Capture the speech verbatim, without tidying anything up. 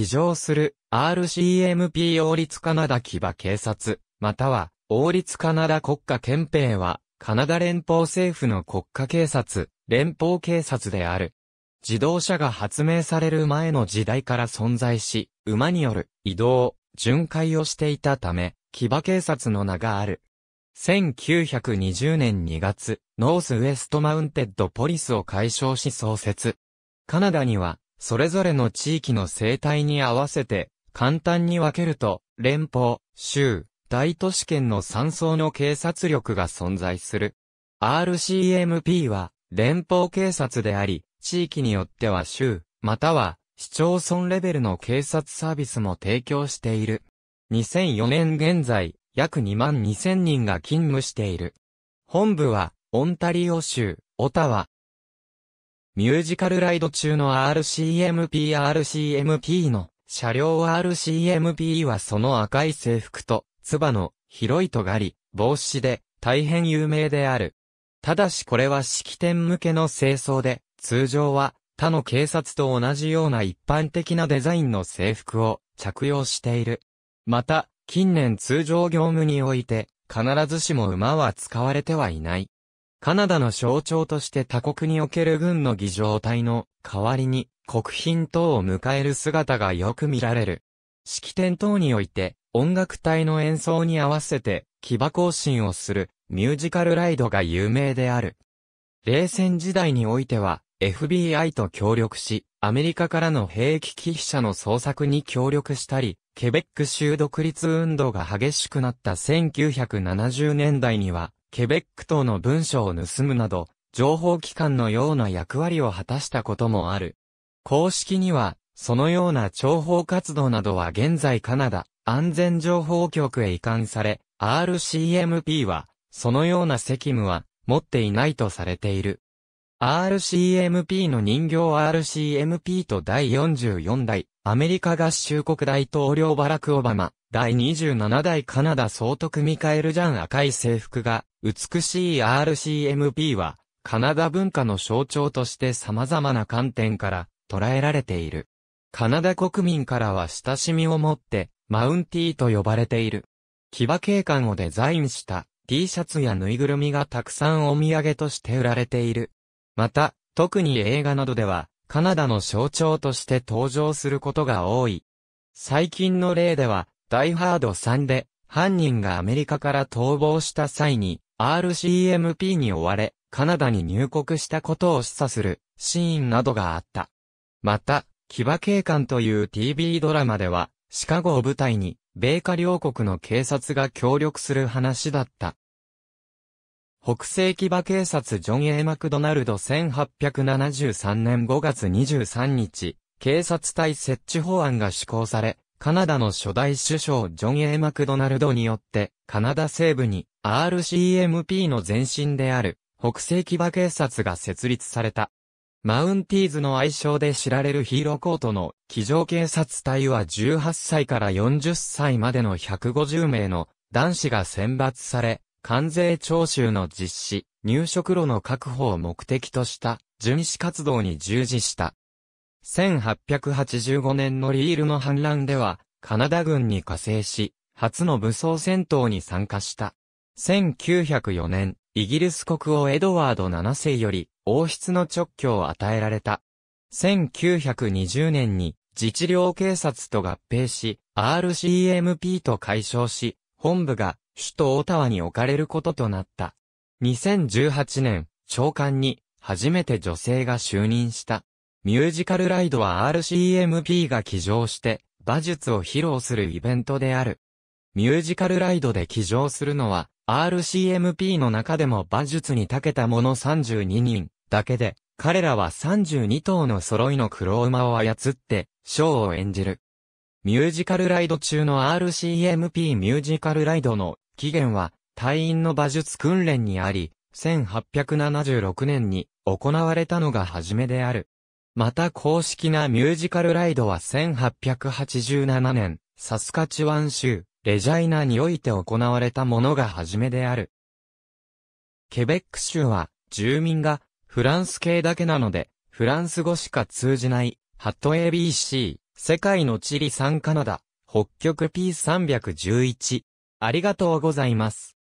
騎乗する アールシーエムピー 王立カナダ騎馬警察、または王立カナダ国家憲兵はカナダ連邦政府の国家警察、連邦警察である。自動車が発明される前の時代から存在し、馬による移動、巡回をしていたため、騎馬警察の名がある。せんきゅうひゃくにじゅうねんにがつ、ノースウェストマウンテッドポリスを改称し創設。カナダには、それぞれの地域の生態に合わせて、簡単に分けると、連邦、州、大都市圏のさん層の警察力が存在する。アールシーエムピー は、連邦警察であり、地域によっては州、または、市町村レベルの警察サービスも提供している。にせんよねん現在、約にまんにせんにんが勤務している。本部は、オンタリオ州、オタワ。ミュージカルライド中の アールシーエムピー、アールシーエムピー の車両 アールシーエムピー はその赤い制服と、つばの広いとがり、帽子で大変有名である。ただしこれは式典向けの正装で、通常は他の警察と同じような一般的なデザインの制服を着用している。また、近年通常業務において、必ずしも馬は使われてはいない。カナダの象徴として他国における軍の儀仗隊の代わりに国賓等を迎える姿がよく見られる。式典等において音楽隊の演奏に合わせて騎馬行進をするミュージカルライドが有名である。冷戦時代においては エフビーアイ と協力しアメリカからの兵器寄付者の捜索に協力したり、ケベック州独立運動が激しくなったせんきゅうひゃくななじゅうねんだいにはケベック等の文書を盗むなど、情報機関のような役割を果たしたこともある。公式には、そのような諜報活動などは現在カナダ安全情報局へ移管され、アールシーエムピー は、そのような責務は持っていないとされている。アールシーエムピー の人形 アールシーエムピー とだいよんじゅうよんだい、アメリカ合衆国大統領バラク・オバマ、だいにじゅうななだいカナダ総督ミカエル・ジャン赤い制服が、美しい アールシーエムピー は、カナダ文化の象徴として様々な観点から捉えられている。カナダ国民からは親しみを持って、マウンティーと呼ばれている。騎馬警官をデザインした T シャツやぬいぐるみがたくさんお土産として売られている。また、特に映画などでは、カナダの象徴として登場することが多い。最近の例では、ダイ・ハードさんで、犯人がアメリカから逃亡した際に、アールシーエムピー に追われ、カナダに入国したことを示唆するシーンなどがあった。また、騎馬警官という ティーブイ ドラマでは、シカゴを舞台に、米カ両国の警察が協力する話だった。北西騎馬警察ジョン・A・マクドナルドせんはっぴゃくななじゅうさんねんごがつにじゅうさんにち、警察隊設置法案が施行され、カナダの初代首相ジョン・A・マクドナルドによって、カナダ西部に アールシーエムピー の前身である北西騎馬警察が設立された。マウンティーズの愛称で知られるヒーローコートの騎乗警察隊はじゅうはっさいからよんじゅっさいまでのひゃくごじゅうめいの男子が選抜され、関税徴収の実施、入植路の確保を目的とした巡視活動に従事した。せんはっぴゃくはちじゅうごねんのリールの反乱では、カナダ軍に加勢し、初の武装戦闘に参加した。せんきゅうひゃくよねん、イギリス国王エドワードななせいより、王室の勅許を与えられた。せんきゅうひゃくにじゅうねんに、自治領警察と合併し、アールシーエムピー と改称し、本部が首都オタワに置かれることとなった。にせんじゅうはちねん、長官に、初めて女性が就任した。ミュージカルライドは アールシーエムピー が騎乗して馬術を披露するイベントである。ミュージカルライドで騎乗するのは アールシーエムピー の中でも馬術に長けた者さんじゅうににんだけで、彼らはさんじゅうにとうの揃いの黒馬を操ってショーを演じる。ミュージカルライド中の アールシーエムピー ミュージカルライドの起源は隊員の馬術訓練にあり、せんはっぴゃくななじゅうろくねんに行われたのが初めである。また公式なミュージカルライドはせんはっぴゃくはちじゅうななねん、サスカチワン州、レジャイナにおいて行われたものが初めである。ケベック州は、住民がフランス系だけなので、フランス語しか通じない、エービーシー、世界の地理さんカナダ、北極 ピー さんいちいち。ありがとうございます。